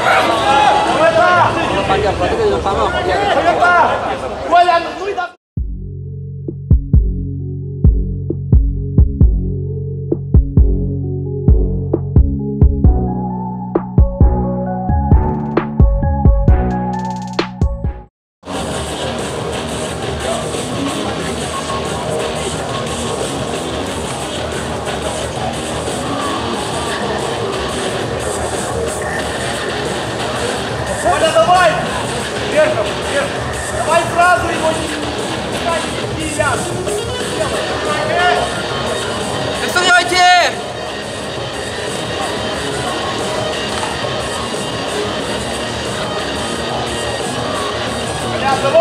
백성열 화이팅! 가자, 더블!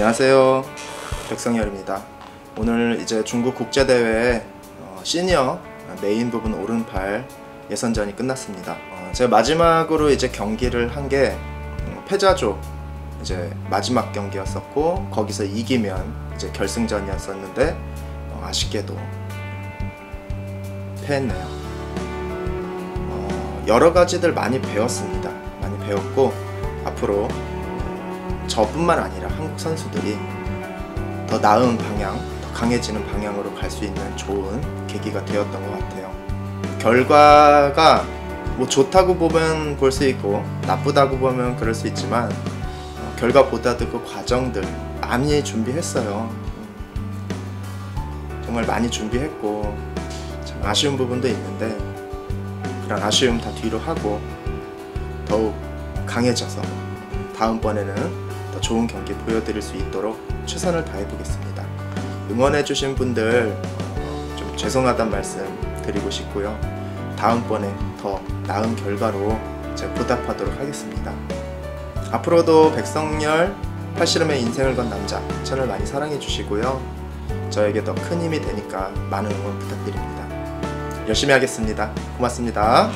안녕하세요, 백성열입니다. 오늘 이제 중국 국제대회 시니어 메인 부분 오른팔 예선전이 끝났습니다. 제가 마지막으로 이제 경기를 한 게 패자조 이제 마지막 경기였었고, 거기서 이기면 이제 결승전이었었는데 아쉽게도 패했네요. 여러 가지들 많이 배웠습니다. 많이 배웠고, 앞으로 저뿐만 아니라 한국 선수들이 더 나은 방향, 더 강해지는 방향으로 갈 수 있는 좋은 계기가 되었던 것 같아요. 결과가 뭐 좋다고 보면 볼 수 있고 나쁘다고 보면 그럴 수 있지만, 결과보다도 그 과정들 많이 준비했어요. 정말 많이 준비했고, 참 아쉬운 부분도 있는데 그런 아쉬움 다 뒤로 하고 더욱 강해져서 다음번에는 더 좋은 경기 보여드릴 수 있도록 최선을 다해보겠습니다. 응원해주신 분들 좀 죄송하단 말씀 드리고 싶고요. 다음번에 더 나은 결과로 제가 보답하도록 하겠습니다. 앞으로도 백성열 팔씨름의 인생을 건 남자 채널 많이 사랑해주시고요. 저에게 더 큰 힘이 되니까 많은 응원 부탁드립니다. 열심히 하겠습니다. 고맙습니다.